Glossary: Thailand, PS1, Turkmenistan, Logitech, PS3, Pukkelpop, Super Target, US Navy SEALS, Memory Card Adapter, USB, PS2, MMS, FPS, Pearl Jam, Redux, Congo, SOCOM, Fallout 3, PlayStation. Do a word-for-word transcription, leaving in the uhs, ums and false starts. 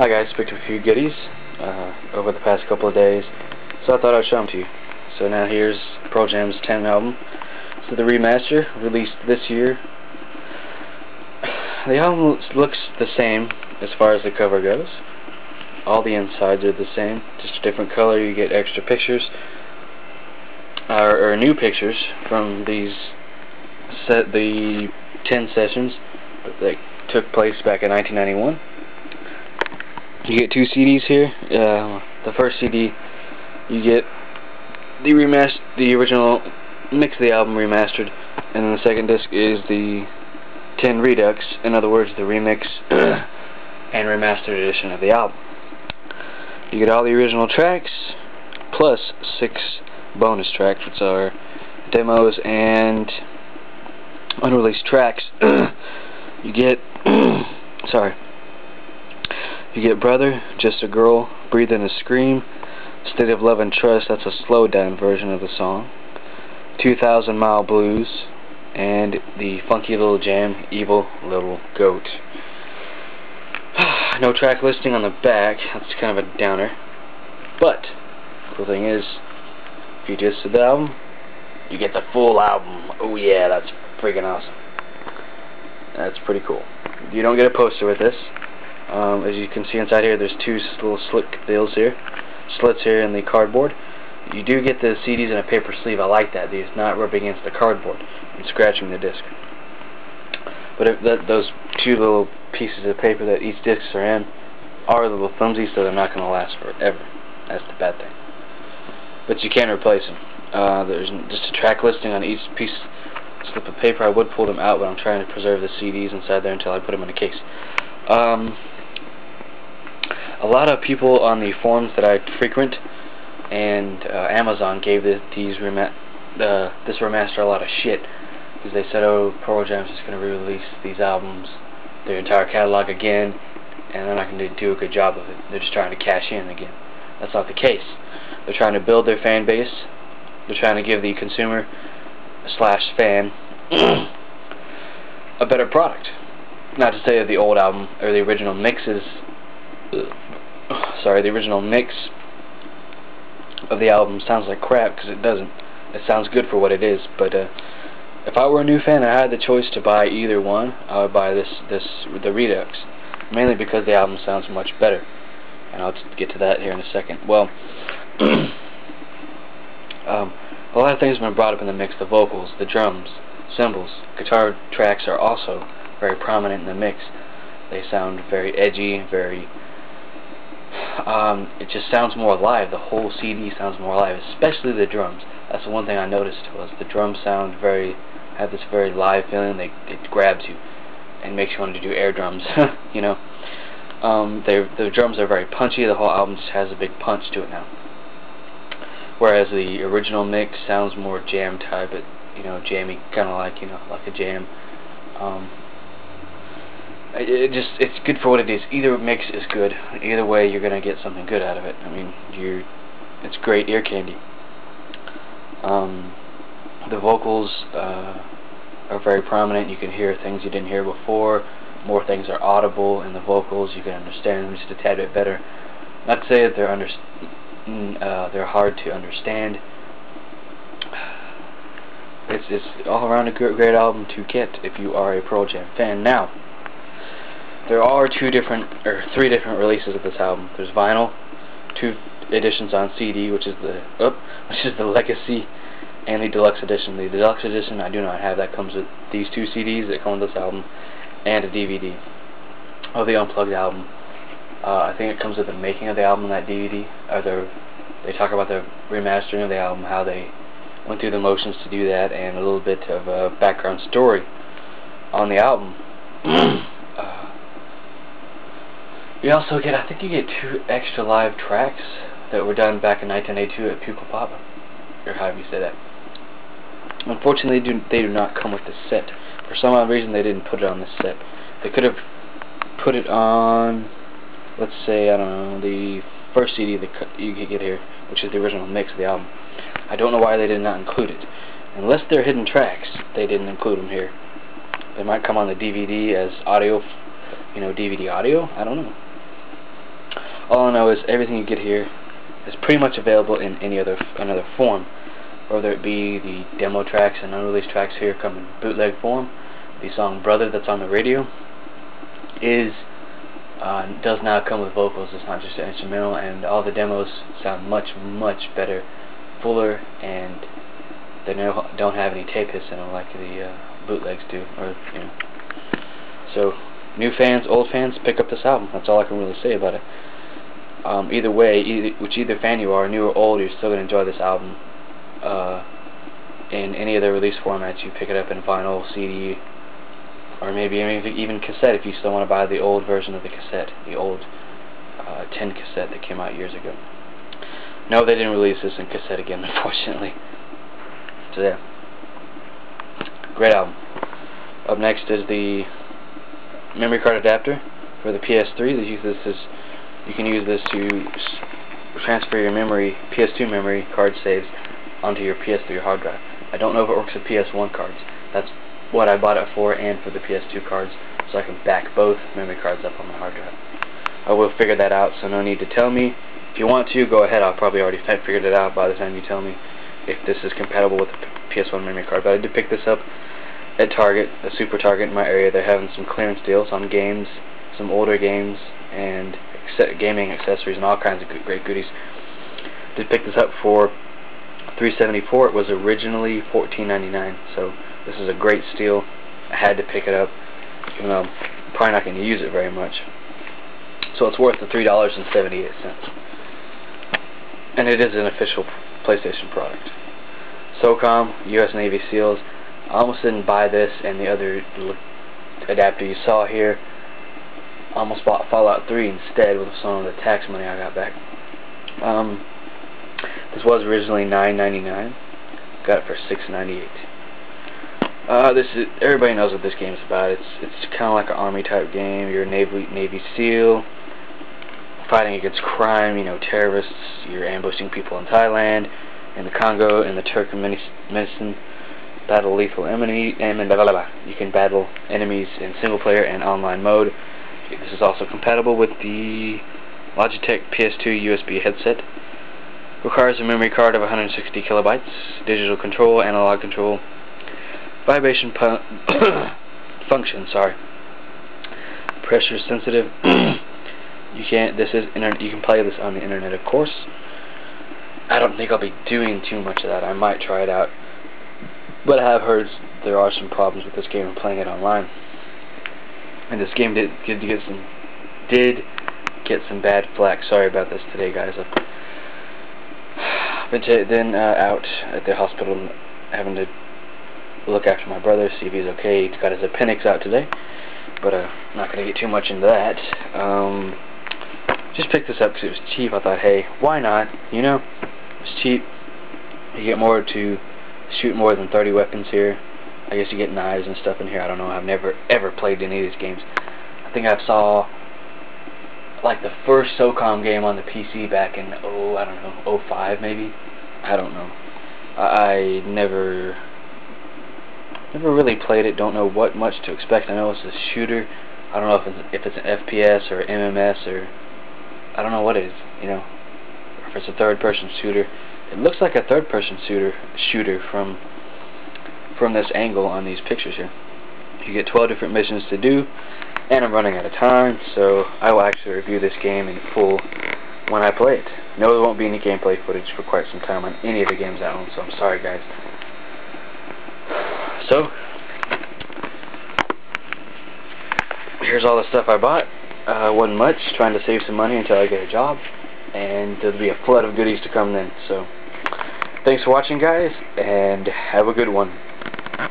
Hi guys, picked up a few goodies uh, over the past couple of days, so I thought I'd show them to you. So now here's Pearl Jam's tenth album. So the remaster, released this year. The album looks the same as far as the cover goes. All the insides are the same, just a different color. You get extra pictures, or, or new pictures from these set the ten sessions that took place back in nineteen ninety-one. You get two C Ds here. Uh, the first C D, you get the remaster, the original mix of the album remastered, and then the second disc is the ten Redux, in other words, the remix and remastered edition of the album. You get all the original tracks, plus six bonus tracks, which are demos and unreleased tracks. You get, sorry. You get Brother, Just a Girl, Breathe in a Scream, State of Love and Trust, that's a slowed down version of the song, two thousand Mile Blues, and the funky little jam, Evil Little Goat. No track listing on the back, that's kind of a downer, but the cool thing is, if you just do the album, you get the full album. Oh yeah, that's freaking awesome. That's pretty cool. You don't get a poster with this. Um, as you can see inside here, there's two little slick deals here, slits here in the cardboard. You do get the C Ds in a paper sleeve. I like that. It's not rubbing against the cardboard and scratching the disc. But if th those two little pieces of paper that each discs are in are little flimsy, so they're not going to last forever. That's the bad thing. But you can replace them. Uh, there's just a track listing on each piece slip of paper. I would pull them out, but I'm trying to preserve the C Ds inside there until I put them in a case. Um, a lot of people on the forums that I frequent and uh, Amazon gave the, these rema uh, this remaster a lot of shit, because they said, oh, Pearl Jam's just going to re-release these albums, their entire catalog again, and they're not going to do a good job of it. They're just trying to cash in again. That's not the case. They're trying to build their fan base. They're trying to give the consumer slash fan a better product. Not to say that the old album or the original mixes, sorry, the original mix of the album sounds like crap, because it doesn't. It sounds good for what it is, but uh, if I were a new fan and I had the choice to buy either one, I would buy this this the Redux, mainly because the album sounds much better, and I'll get to that here in a second. Well, um, a lot of things have been brought up in the mix: the vocals, the drums, cymbals, guitar tracks are also very prominent in the mix. They sound very edgy, very um, it just sounds more alive. The whole C D sounds more alive, especially the drums. That's the one thing I noticed, was the drums sound very, have this very live feeling. They, it grabs you and makes you want to do air drums. You know, um, the drums are very punchy. The whole album just has a big punch to it now, whereas the original mix sounds more jam type, but you know, jammy, kind of like, you know, like a jam. Um, It just, it's good for what it is. Either mix is good. Either way, you're gonna get something good out of it. I mean, you, it's great ear candy. Um, the vocals uh, are very prominent. You can hear things you didn't hear before. More things are audible in the vocals. You can understand them just a tad bit better. Not to say that they're under, uh, they're hard to understand. It's it's all around a great album to get if you are a Pearl Jam fan. Now, there are two different, or three different releases of this album. There's vinyl, two editions on C D, which is the up, which is the Legacy, and the Deluxe Edition. The Deluxe Edition I do not have. That comes with these two C Ds that come with this album, and a D V D of the Unplugged album. Uh, I think it comes with the making of the album. That D V D, or the, they talk about the remastering of the album, how they went through the motions to do that, and a little bit of a background story on the album. You also get, I think you get two extra live tracks that were done back in nineteen eighty-two at Pukkelpop, or however you say that. Unfortunately, do, they do not come with the set. For some odd reason, they didn't put it on this set. They could have put it on, let's say, I don't know, the first C D that you could get here, which is the original mix of the album. I don't know why they did not include it. Unless they're hidden tracks, they didn't include them here. They might come on the D V D as audio, you know, D V D audio? I don't know. All I know is everything you get here is pretty much available in any other another form, whether it be the demo tracks and unreleased tracks here come in bootleg form. The song "Brother" that's on the radio is uh, does now come with vocals. It's not just an instrumental, and all the demos sound much much better, fuller, and they no, don't have any tape hits in them like the uh, bootlegs do, or you know. So, new fans, old fans, pick up this album. That's all I can really say about it. Um, either way, either, which either fan you are, new or old, you're still going to enjoy this album. Uh, in any of the release formats, you pick it up in vinyl, C D, or maybe even cassette if you still want to buy the old version of the cassette, the old uh, tin cassette that came out years ago. No, they didn't release this in cassette again, unfortunately. So yeah, great album. Up next is the memory card adapter for the P S three. This is you can use this to transfer your memory, P S two memory card saves onto your P S three hard drive. I don't know if it works with P S one cards. That's what I bought it for, and for the P S two cards, so I can back both memory cards up on my hard drive. I will figure that out, so no need to tell me. If you want to, go ahead. I'll probably already figured it out by the time you tell me if this is compatible with the P S one memory card. But I did pick this up at Target, a Super Target in my area. They're having some clearance deals on games, some older games, and gaming accessories, and all kinds of good, great goodies. Did pick this up for three seventy-four. It was originally fourteen ninety-nine, so this is a great steal. I had to pick it up, even though I'm probably not going to use it very much. So it's worth the three dollars and seventy-eight cents. And it is an official PlayStation product. SOCOM, U S Navy SEALs. I almost didn't buy this and the other adapter you saw here. I almost bought Fallout three instead with some of the tax money I got back. Um, this was originally nine ninety-nine. Got it for six ninety-eight. Uh, this is everybody knows what this game is about. It's it's kind of like an army type game. You're a Navy Navy SEAL fighting against crime. You know, terrorists. You're ambushing people in Thailand, in the Congo, in the Turkmenistan. Battle lethal enemy, and blah, blah, blah, blah. You can battle enemies in single player and online mode. This is also compatible with the Logitech P S two U S B headset. Requires a memory card of one hundred sixty kilobytes, digital control, analog control, vibration function. Sorry, pressure sensitive. you can't. This is internet. You can play this on the internet, of course. I don't think I'll be doing too much of that. I might try it out. But I have heard there are some problems with this game and playing it online. And this game did, did get some did get some bad flack. Sorry about this today, guys. I've been t then uh, out at the hospital having to look after my brother, see if he's okay. He's got his appendix out today, but I'm uh, not going to get too much into that. Um, just picked this up because it was cheap. I thought, hey, why not? You know, it's cheap. You get more to shoot more than thirty weapons here. I guess you get knives and stuff in here. I don't know. I've never ever played any of these games. I think I saw like the first SOCOM game on the P C back in oh I don't know oh five maybe. I don't know. I, I never never really played it. Don't know what much to expect. I know it's a shooter. I don't know if it's, if it's an F P S or M M S or I don't know what it is. You know, if it's a third-person shooter. It looks like a third-person shooter shooter from from this angle on these pictures here. You get twelve different missions to do, and I'm running out of time, so I will actually review this game in full when I play it. No, there won't be any gameplay footage for quite some time on any of the games I own, so I'm sorry, guys. So, here's all the stuff I bought. Uh, wasn't much, trying to save some money until I get a job, and there'll be a flood of goodies to come then, so... Thanks for watching, guys, and have a good one.